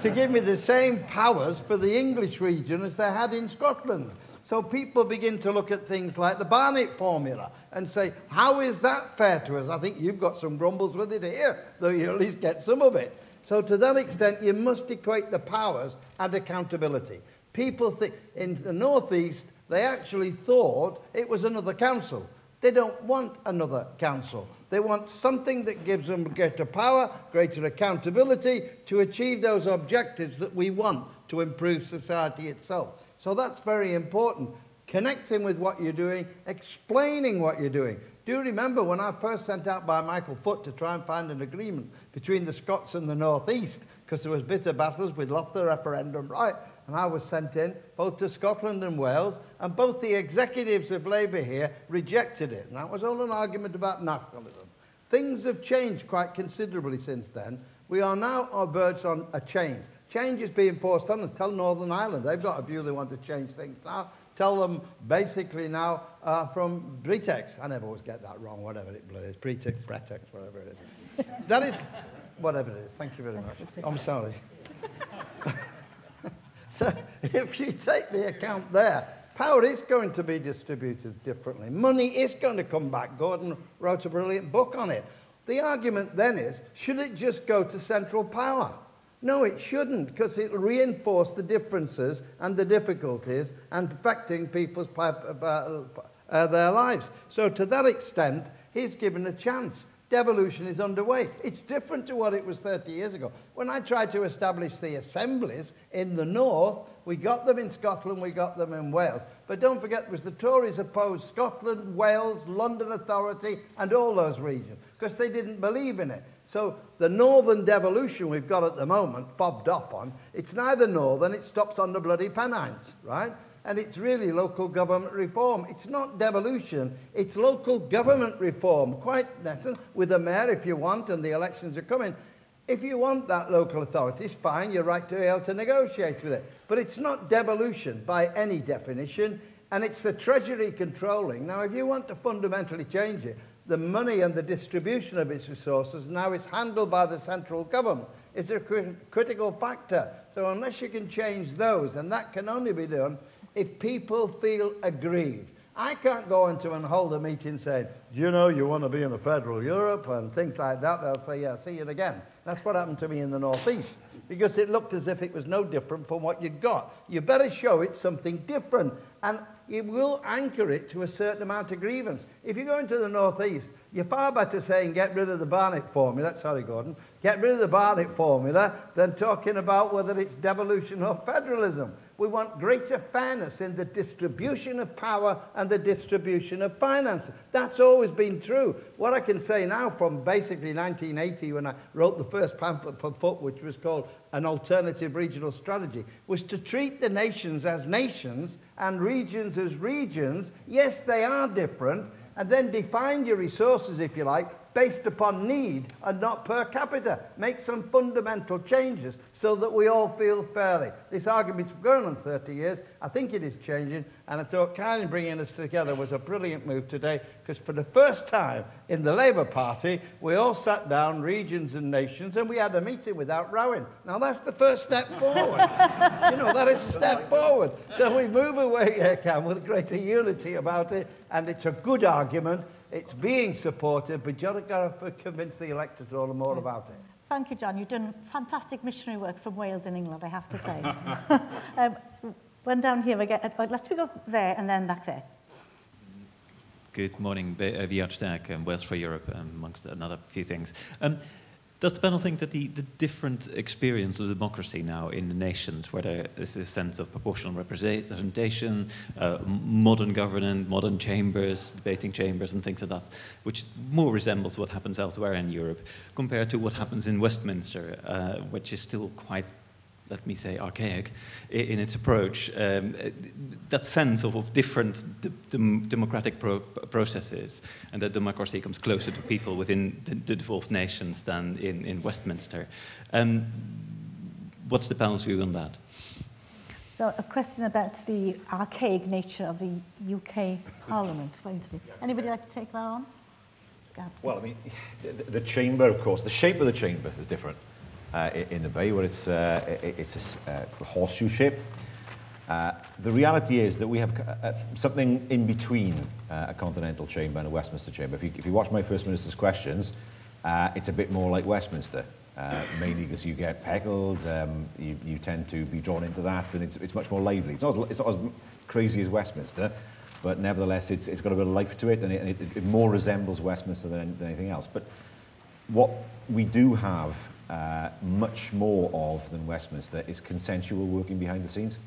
to give me the same powers for the English region as they had in Scotland. So people begin to look at things like the Barnett formula and say, how is that fair to us? I think you've got some grumbles with it here, though you at least get some of it. So to that extent, you must equate the powers and accountability. People think in the North East, they actually thought it was another council. They don't want another council. They want something that gives them greater power, greater accountability to achieve those objectives that we want to improve society itself. So that's very important, connecting with what you're doing, explaining what you're doing. Do you remember when I first sent out by Michael Foot to try and find an agreement between the Scots and the North East, because there was bitter battles, we'd lost the referendum, right? And I was sent in both to Scotland and Wales, and both the executives of Labour here rejected it. And that was all an argument about nationalism. Things have changed quite considerably since then. We are now verged on a change. Change is being forced on us. Tell Northern Ireland, they've got a view they want to change things now. Tell them basically now from pretext. I never always get that wrong, whatever it is. Pretext, whatever it is. That is, whatever it is. Thank you very much. I'm sorry. So if you take the account there, power is going to be distributed differently. Money is going to come back. Gordon wrote a brilliant book on it. The argument then is, should it just go to central power? No, it shouldn't, because it'll reinforce the differences and the difficulties and affecting people's their lives. So to that extent, he's given a chance. Devolution is underway. It's different to what it was 30 years ago. When I tried to establish the assemblies in the north, we got them in Scotland, we got them in Wales. But don't forget, it was the Tories opposed Scotland, Wales, London Authority, and all those regions, because they didn't believe in it. So the northern devolution we've got at the moment, bobbed up on, it's neither northern, it stops on the bloody Pennines, right? And it's really local government reform. It's not devolution, it's local government reform, quite necessary, with a mayor if you want, and the elections are coming. If you want that local authority, it's fine, you're right to be able to negotiate with it. But it's not devolution by any definition, and it's the Treasury controlling. Now, if you want to fundamentally change it, the money and the distribution of its resources now is handled by the central government. It's a critical factor. So unless you can change those, and that can only be done if people feel aggrieved. I can't go into and hold a meeting saying, you know, you want to be in a federal Europe and things like that. They'll say, yeah, see it again. That's what happened to me in the Northeast, because it looked as if it was no different from what you'd got. You better show it something different, and it will anchor it to a certain amount of grievance. If you go into the Northeast, you're far better saying get rid of the Barnett formula, sorry Gordon, get rid of the Barnett formula than talking about whether it's devolution or federalism. We want greater fairness in the distribution of power and the distribution of finances. That's always been true. What I can say now from basically 1980, when I wrote the first pamphlet for Foot, which was called An Alternative Regional Strategy, was to treat the nations as nations and regions as regions. Yes, they are different, and then define your resources, if you like, based upon need and not per capita. Make some fundamental changes so that we all feel fairly. This argument's been going on 30 years. I think it is changing, and I thought Carwyn bringing us together was a brilliant move today, because for the first time in the Labour Party, we all sat down, regions and nations, and we had a meeting without rowing. Now, that's the first step forward. You know, that is a step forward. So we move away, Cam, with greater unity about it, and it's a good argument. It's being supported, but you've got to convince the electorate all the more about it. Thank you, John. You've done fantastic missionary work from Wales in England, I have to say. One down here, let's go there and then back there. Good morning, Viard Stark, Wales for Europe, amongst another few things. Does the panel think that the different experience of democracy now in the nations, where there is a sense of proportional representation, modern governance, modern chambers, debating chambers and things like that, which more resembles what happens elsewhere in Europe, compared to what happens in Westminster, which is still quite, let me say, archaic in its approach, that sense of different democratic processes, and that democracy comes closer to people within the devolved nations than in Westminster. What's the panel's view on that? So a question about the archaic nature of the UK Parliament. Anybody like to take that on? Gab. Well, I mean, the chamber, of course, the shape of the chamber is different. In the Bay, where it's a horseshoe shape. The reality is that we have something in between a Continental Chamber and a Westminster Chamber. If you watch my First Minister's questions, it's a bit more like Westminster, mainly because you get heckled, you tend to be drawn into that, and it's much more lively. It's not as crazy as Westminster, but nevertheless, it's got a bit of life to it, and it more resembles Westminster than anything else. But what we do have much more of than Westminster is consensual working behind the scenes.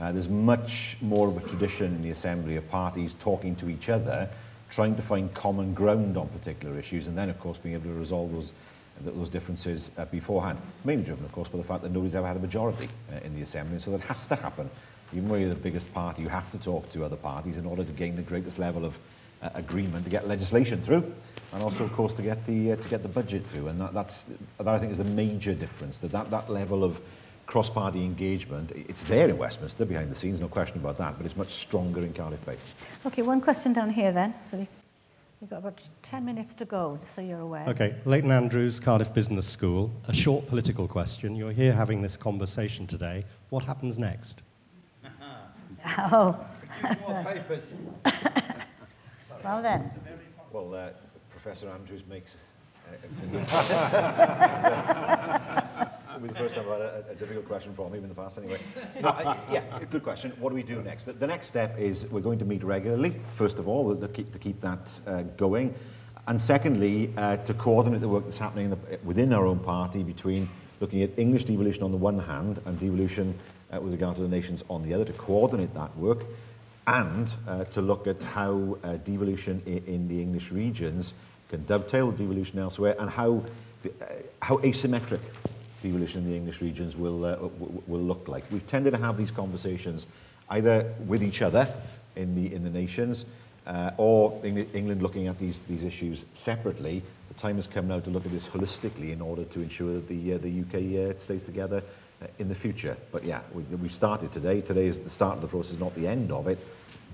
There's much more of a tradition in the Assembly of parties talking to each other, trying to find common ground on particular issues, and then, of course, being able to resolve those differences beforehand. Mainly driven, of course, by the fact that nobody's ever had a majority in the Assembly, so that has to happen. Even when you're the biggest party, you have to talk to other parties in order to gain the greatest level of agreement to get legislation through, and also, of course, to get the budget through, and that I think is the major difference. That level of cross-party engagement, it's there in Westminster behind the scenes, no question about that, but it's much stronger in Cardiff Bay. Okay, one question down here then. So we've got about 10 minutes to go, so you're aware. Okay, Leighton Andrews, Cardiff Business School. A short political question. You're here having this conversation today. What happens next? Oh, more papers. Well then. Well, Professor Andrews makes it'll be the first time I've had a difficult question from him in the past anyway. No, yeah, good question. What do we do next? The next step is we're going to meet regularly, first of all, to keep that going, and secondly, to coordinate the work that's happening within our own party between looking at English devolution on the one hand and devolution with regard to the nations on the other, to coordinate that work, and to look at how devolution in the English regions can dovetail devolution elsewhere, and how asymmetric devolution in the English regions will look like. We've tended to have these conversations either with each other in the nations, or England looking at these issues separately. The time has come now to look at this holistically in order to ensure that the UK stays together in the future. But yeah, we started today. Today is the start of the process, not the end of it.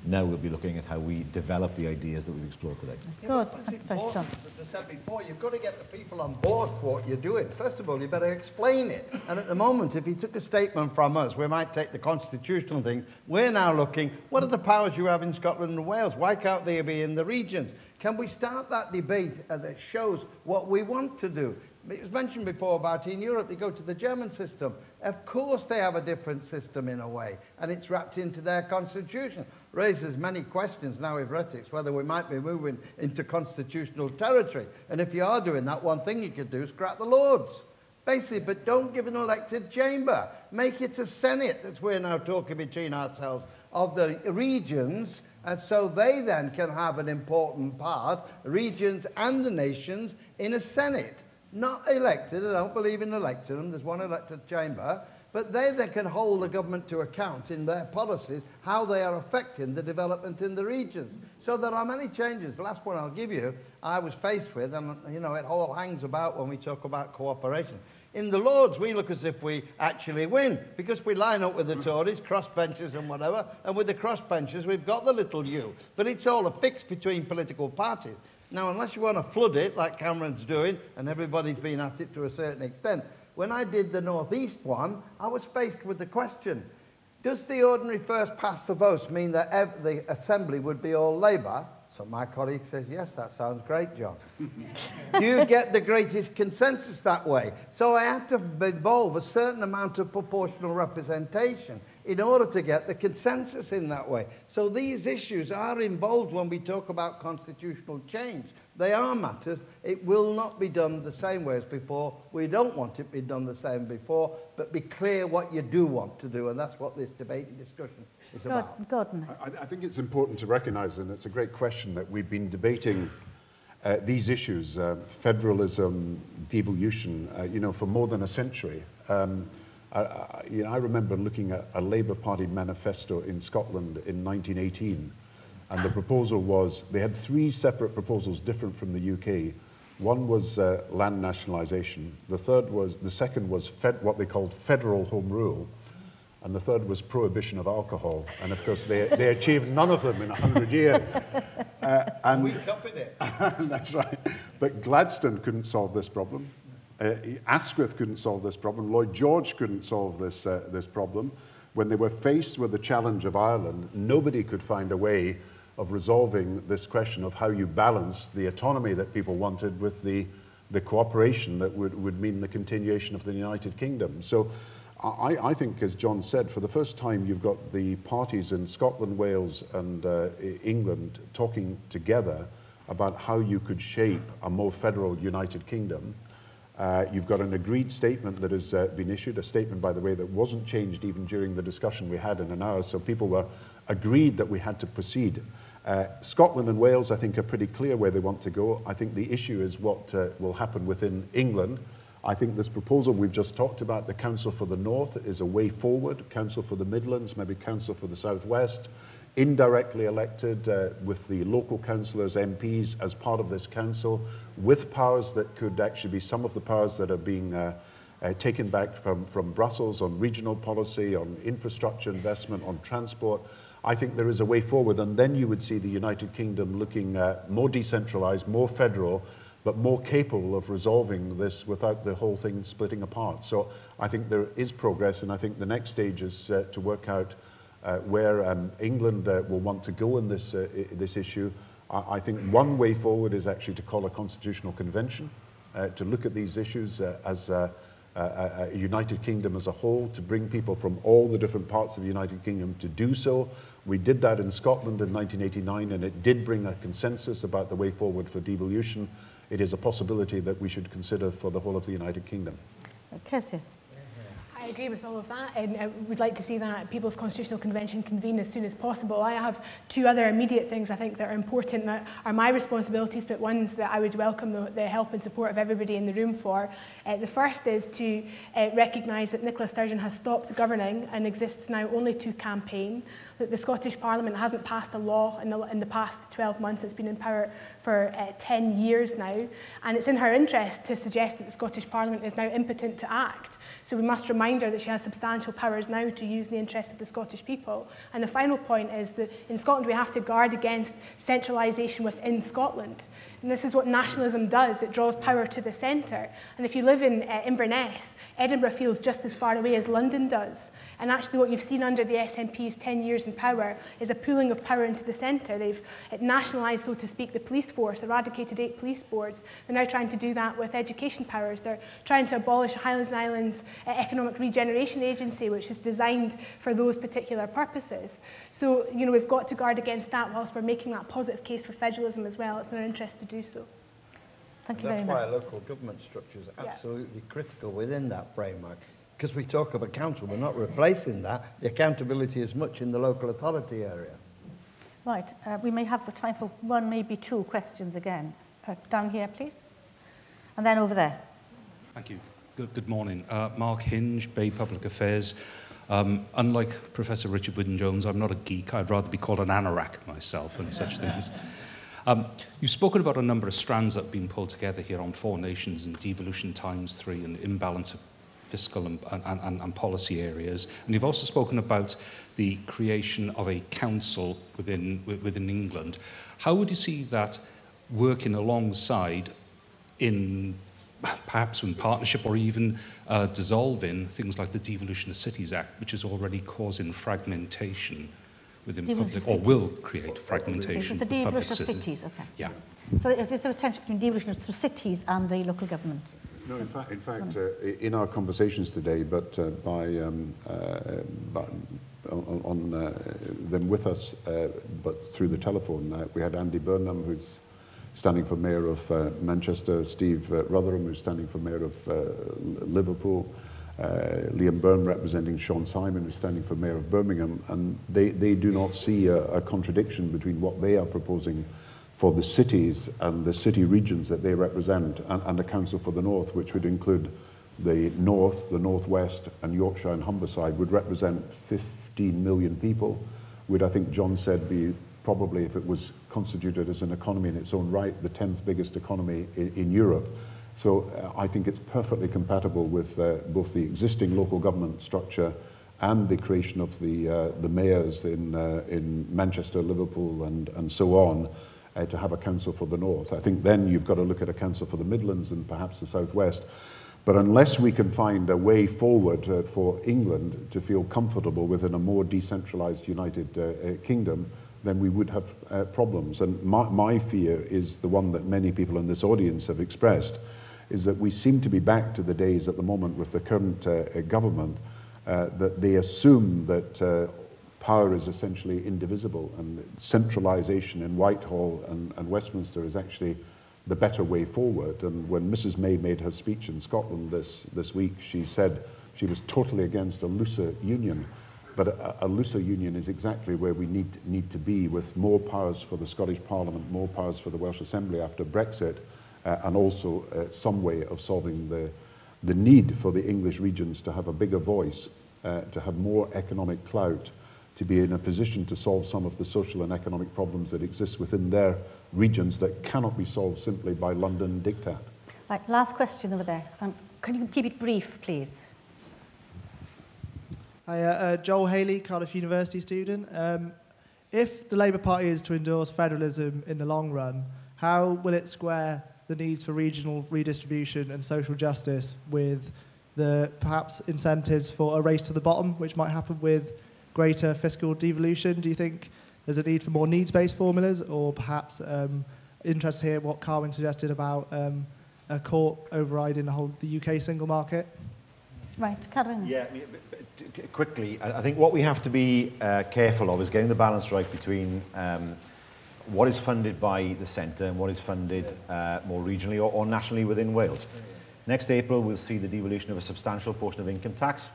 Now we'll be looking at how we develop the ideas that we've explored today. Good. It's important, as I said before, you've got to get the people on board for what you're doing. First of all, you better explain it. And at the moment, if you took a statement from us, we might take the constitutional thing. We're now looking, what are the powers you have in Scotland and Wales? Why can't they be in the regions? Can we start that debate that shows what we want to do? It was mentioned before about in Europe, they go to the German system. Of course they have a different system in a way, and it's wrapped into their constitution. Raises many questions now with Retics, whether we might be moving into constitutional territory. And if you are doing that, one thing you could do is scrap the Lords. Basically, but don't give an elected chamber. Make it a Senate, that's we're now talking between ourselves, of the regions, and so they then can have an important part, regions and the nations, in a Senate. Not elected, I don't believe in electing them, there's one elected chamber, but they can hold the government to account in their policies, how they are affecting the development in the regions. So there are many changes. The last one I'll give you, I was faced with, and you know, it all hangs about when we talk about cooperation. In the Lords, we look as if we actually win, because we line up with the Tories, crossbenchers and whatever, and with the crossbenchers, we've got the little U. But it's all a fix between political parties. Now, unless you want to flood it, like Cameron's doing, and everybody's been at it to a certain extent, when I did the North East one, I was faced with the question, does the ordinary first past the vote mean that the Assembly would be all Labour? So my colleague says, yes, that sounds great, John. Do you get the greatest consensus that way? So I had to involve a certain amount of proportional representation in order to get the consensus in that way. So these issues are involved when we talk about constitutional change. They are matters. It will not be done the same way as before. We don't want it to be done the same before, but be clear what you do want to do, and that's what this debate and discussion is about. Gordon. I think it's important to recognise, and it's a great question, that we've been debating these issues, federalism, devolution, you know, for more than a century. You know, I remember looking at a Labour Party manifesto in Scotland in 1918, and the proposal was, they had three separate proposals different from the UK. One was land nationalisation, the second was what they called federal home rule, and the third was prohibition of alcohol. And of course, they achieved none of them in 100 years. And we copied it. That's right. But Gladstone couldn't solve this problem. Asquith couldn't solve this problem. Lloyd George couldn't solve this, this problem. When they were faced with the challenge of Ireland, nobody could find a way of resolving this question of how you balance the autonomy that people wanted with the cooperation that would mean the continuation of the United Kingdom. So I think, as John said, for the first time you've got the parties in Scotland, Wales and England talking together about how you could shape a more federal United Kingdom. You've got an agreed statement that has been issued, a statement, by the way, that wasn't changed even during the discussion we had in an hour, so people were agreed that we had to proceed. Scotland and Wales, I think, are pretty clear where they want to go. I think the issue is what will happen within England. I think this proposal we've just talked about, the Council for the North, is a way forward, Council for the Midlands, maybe Council for the South West, indirectly elected with the local councillors, MPs, as part of this council, with powers that could actually be some of the powers that are being taken back from Brussels on regional policy, on infrastructure investment, on transport. I think there is a way forward, and then you would see the United Kingdom looking more decentralised, more federal, but more capable of resolving this without the whole thing splitting apart. So I think there is progress, and I think the next stage is to work out where England will want to go in this, this issue. I think one way forward is actually to call a constitutional convention, to look at these issues as a United Kingdom as a whole, to bring people from all the different parts of the United Kingdom to do so. We did that in Scotland in 1989, and it did bring a consensus about the way forward for devolution. It is a possibility that we should consider for the whole of the United Kingdom. Kezia. I agree with all of that, and I would like to see that People's Constitutional Convention convene as soon as possible. I have two other immediate things I think that are important, that are my responsibilities, but ones that I would welcome the help and support of everybody in the room for. The first is to recognise that Nicola Sturgeon has stopped governing and exists now only to campaign, that the Scottish Parliament hasn't passed a law in the past 12 months, it's been in power for 10 years now, and it's in her interest to suggest that the Scottish Parliament is now impotent to act. So we must remind her that she has substantial powers now to use in the interest of the Scottish people. And the final point is that in Scotland we have to guard against centralisation within Scotland. And this is what nationalism does, it draws power to the centre. And if you live in Inverness, Edinburgh feels just as far away as London does. And actually what you've seen under the SNP's 10 years in power is a pooling of power into the centre. They've nationalised, so to speak, the police force, eradicated 8 police boards. They're now trying to do that with education powers. They're trying to abolish Highlands and Islands Economic Regeneration Agency, which is designed for those particular purposes. So, you know, we've got to guard against that whilst we're making that positive case for federalism as well. It's in our interest to do so. Thank you very much. That's why local government structure is absolutely critical within that framework. Because we talk of a council, we're not replacing that. The accountability is much in the local authority area. Right, we may have time for one, maybe two questions again. Down here, please. And then over there. Thank you. Good morning. Mark Hinge, Bay Public Affairs. Unlike Professor Richard Wyn Jones, I'm not a geek. I'd rather be called an anorak myself and such things. You've spoken about a number of strands that have been pulled together here on four nations and devolution times three and imbalance of fiscal and policy areas. And you've also spoken about the creation of a council within England. How would you see that working alongside in perhaps in partnership or even dissolving things like the Devolution of Cities Act, which is already causing fragmentation within public, or will create fragmentation. The Devolution of Cities, okay. Yeah. So is there a tension between Devolution of Cities and the local government? No, in fact, in our conversations today, but them with us, but through the telephone, we had Andy Burnham, who's standing for Mayor of Manchester, Steve Rotherham, who's standing for Mayor of Liverpool, Liam Byrne representing Sean Simon, who's standing for Mayor of Birmingham, and they do not see a contradiction between what they are proposing for the cities and the city regions that they represent, and a council for the north, which would include the north, the northwest, and Yorkshire and Humberside, would represent 15 million people, would, I think John said, be probably, if it was constituted as an economy in its own right, the 10th biggest economy in Europe. So I think it's perfectly compatible with both the existing local government structure and the creation of the mayors in Manchester, Liverpool, and so on, to have a council for the north. I think then you've got to look at a council for the Midlands and perhaps the southwest. But unless we can find a way forward for England to feel comfortable within a more decentralised United Kingdom, then we would have problems. And my fear is the one that many people in this audience have expressed, is that we seem to be back to the days at the moment with the current government that they assume that power is essentially indivisible, and centralisation in Whitehall and Westminster is actually the better way forward. And when Mrs May made her speech in Scotland this week, she said she was totally against a looser union. But a looser union is exactly where we need to be, with more powers for the Scottish Parliament, more powers for the Welsh Assembly after Brexit, and also some way of solving the need for the English regions to have a bigger voice, to have more economic clout, to be in a position to solve some of the social and economic problems that exist within their regions that cannot be solved simply by London diktat. Right, last question over there. Can you keep it brief, please? Hi, Joel Haley, Cardiff University student. If the Labour Party is to endorse federalism in the long run, how will it square the needs for regional redistribution and social justice with the perhaps incentives for a race to the bottom, which might happen with greater fiscal devolution? Do you think there's a need for more needs-based formulas, or perhaps interest here what Carwyn suggested about a court overriding the whole the UK single market? Right, Carwyn. Yeah, I mean, quickly, I think what we have to be careful of is getting the balance right between what is funded by the centre and what is funded more regionally or nationally within Wales. Next April, we'll see the devolution of a substantial portion of income tax,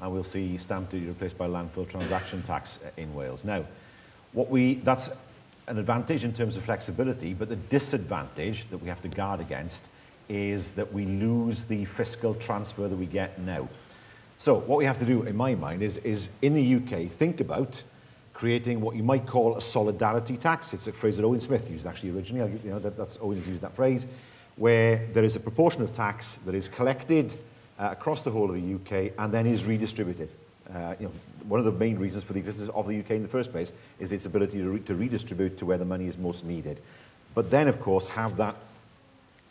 and we'll see stamp duty replaced by landfill transaction tax in Wales. Now, that's an advantage in terms of flexibility, but the disadvantage that we have to guard against is that we lose the fiscal transfer that we get now. So what we have to do, in my mind, is in the UK, think about creating what you might call a solidarity tax. It's a phrase that Owen Smith used, actually, originally. You know, that's Owen's used that phrase, where there is a proportion of tax that is collected across the whole of the UK and then is redistributed. You know, one of the main reasons for the existence of the UK in the first place is its ability to redistribute to where the money is most needed. But then, of course, have that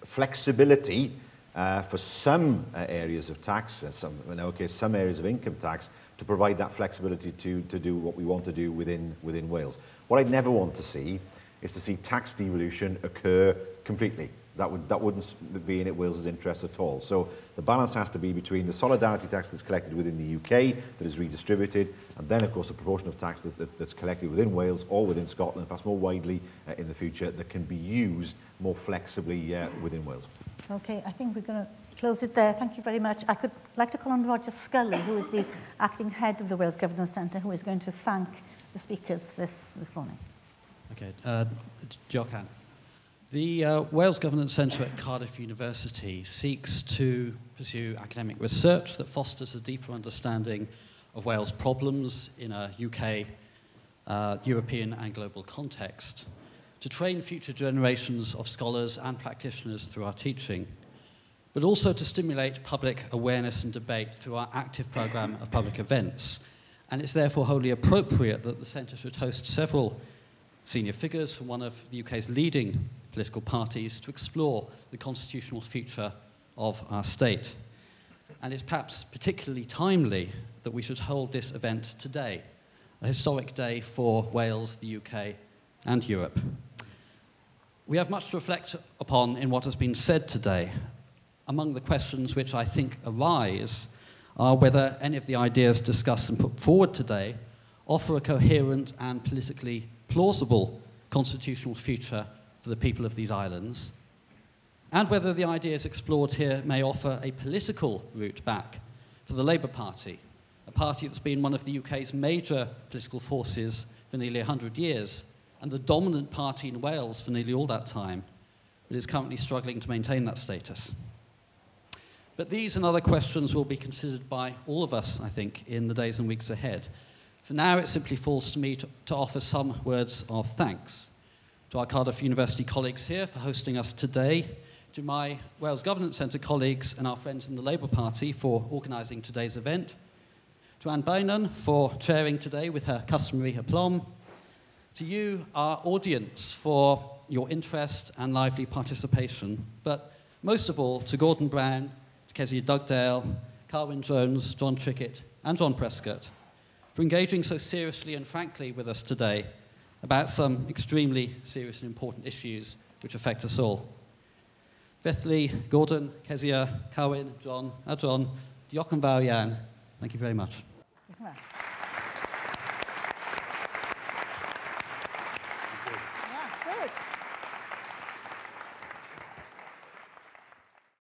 flexibility for some areas of tax, in our case, some areas of income tax, to provide that flexibility to do what we want to do within Wales. What I'd never want to see is to see tax devolution occur completely. That wouldn't be in Wales's interest at all. So the balance has to be between the solidarity tax that's collected within the UK, that is redistributed, and then, of course, a proportion of tax that's collected within Wales or within Scotland, perhaps more widely in the future, that can be used more flexibly within Wales. Okay, I think we're going to close it there. Thank you very much. I could like to call on Roger Scully, who is the acting head of the Wales Governance Centre, who is going to thank the speakers this morning. Okay, Johan. The Wales Governance Centre at Cardiff University seeks to pursue academic research that fosters a deeper understanding of Wales' problems in a UK, European and global context, to train future generations of scholars and practitioners through our teaching, but also to stimulate public awareness and debate through our active programme of public events. And it's therefore wholly appropriate that the centre should host several senior figures from one of the UK's leading political parties to explore the constitutional future of our state. And it's perhaps particularly timely that we should hold this event today, a historic day for Wales, the UK, and Europe. We have much to reflect upon in what has been said today. Among the questions which I think arise are whether any of the ideas discussed and put forward today offer a coherent and politically plausible constitutional future for the people of these islands, and whether the ideas explored here may offer a political route back for the Labour Party, a party that's been one of the UK's major political forces for nearly 100 years, and the dominant party in Wales for nearly all that time, but is currently struggling to maintain that status. But these and other questions will be considered by all of us, I think, in the days and weeks ahead. For now, it simply falls to me to offer some words of thanks to our Cardiff University colleagues here for hosting us today, to my Wales Governance Centre colleagues and our friends in the Labour Party for organising today's event, to Anne Bynan for chairing today with her customary aplomb, to you, our audience, for your interest and lively participation, but most of all to Gordon Brown, to Kezia Dugdale, Carwyn Jones, John Trickett and John Prescott for engaging so seriously and frankly with us today about some extremely serious and important issues which affect us all. Bethly, Gordon, Kezia, Carwyn, John, Adron, Diolch yn fawr iawn. Thank you very much.